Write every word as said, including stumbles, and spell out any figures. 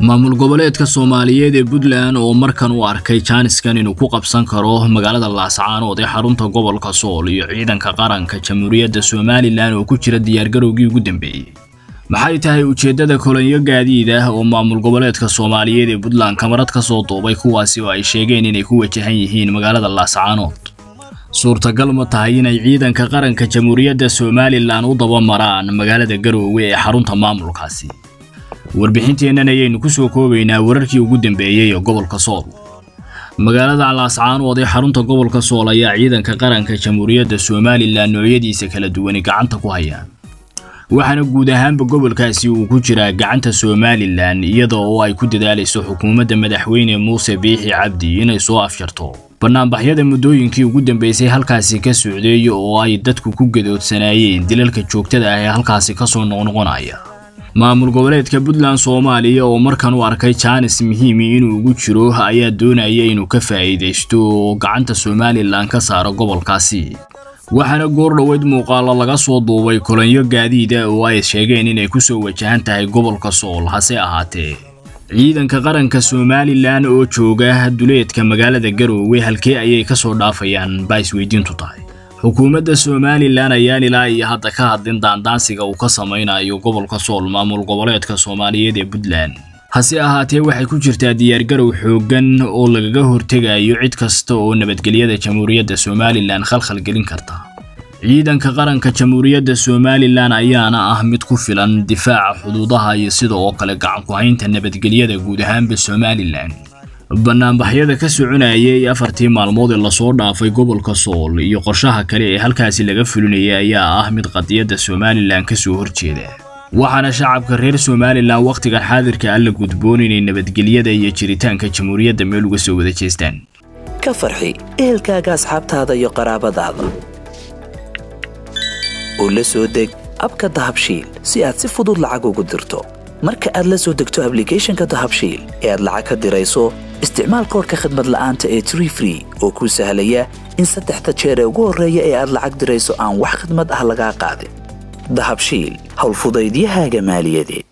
Maamul Goboleedka Soomaaliyeed ee Puntland oo markan u arkay jaaniskan inuu ku qabsan karo magaalada Laascaanood ee xarunta gobolka Sool iyo ciidanka qaranka Jamhuuriyadda Soomaaliland oo ku jira diyaar garowgii ugu dambeeyay. Maxay tahay ujeedada kolonyo gaadiid ah oo Maamul Goboleedka Soomaaliyeed ee Puntland kamarad ka soo duubay kuwaasi oo ay sheegeen inay ku wajahan yihiin magaalada Laascaanood. suurtagal ma tahay inay ciidanka qaranka Jamhuuriyadda Soomaaliland u daba maraan magaalada Garoowe ee xarunta maamulkaasi. warbixinteena ayaynu ku soo koobaynaa wararkii ugu dambeeyay ee gobolka Sool. Magaalada Laascaanood ee xarunta gobolka Sool ayaa ciidanka qaranka Jamhuuriyadda Soomaaliland noocyadiisa kala duwan gacanta ku haya. waxaana guud ahaanba gobolkaasi uu ku jiraa gacanta Soomaaliland iyadoo ay ku dadaalayso xukuumadda madaxweyne Muse Bihi Cabdi inay soo afjarto. barnaamijyada muddooyinkii ugu dambeysay halkaasi ka socday oo ay dadku ku gadoodsanaayeen dilalka joogtada ah ee halkaasi ka soo noqnoqonaya. Maamul goboleedka Puntland Soomaaliya oo markan u arkay jaanis muhiim inuu ugu jiro ayaa doonaya inuu ka faa'iideysto gacanta Soomaaliland ka saaro gobolkaasi. waxaana goor dhaweyd muuqaalo laga soo duubay kolonyo gaadiid ah oo ay sheegeen inay ku soo wajahan tahay gobolka Soolhase ahaatee. ciidanka qaranka Soomaaliland oo jooga duleedka magaalada Garoowe halkee ayay ka soo dhaafayaan baa isweydiintu tahay. xukuumadda Soomaaliland ayaa ilaa iyo hadda ka hadlin daandaansiga uu ka samaynayo gobolka Sool maamul goboleedka Soomaaliyeed ee Puntland. hase ahaatee waxay ku jirtaa diyaar garow xoogan oo lagaga hortegayo cid kasta oo nabadgelyada Jamhuuriyadda Soomaaliland khalkhal gelin karta. ciidanka qaranka Jamhuuriyadda Soomaaliland ayaana ah mid ku filan difaaca xuduudaha iyo sidoo kale gacan ku haynta nabadgelyada guud ahaanba Soomaaliland. barnaamijyada ka soconayay afartii maalmood ee la soo dhaafay gobolka Sool iyo qorshaha kale ee halkaasi laga fulinayay ayaa ah mid qadiyada Soomaaliland ka soo horjeeda. waxaana shacabka reer Soomaaliland waqtigan xaadirka ah la gudboon inay nabadgelyada iyo jiritaanka jamhuuriyadda meel uga soo wada jeestaan. ka farxi ehelkaaga asxaabtaada iyo qaraabadaada. oo la soo deg abka dahabshiil si aad si fudud lacag ugu dirto. marka aad la soo degto application-ka dahabshiil ee aad lacag ka dirayso استعمال كورك خدمة لآنت اي تري فري او كو سهلية ان ستحت تشيري وغور ريا اي ارلعك دريسو آن وح خدمة اهلقا قادم دهب شيل هالفضايديها جمالية دي.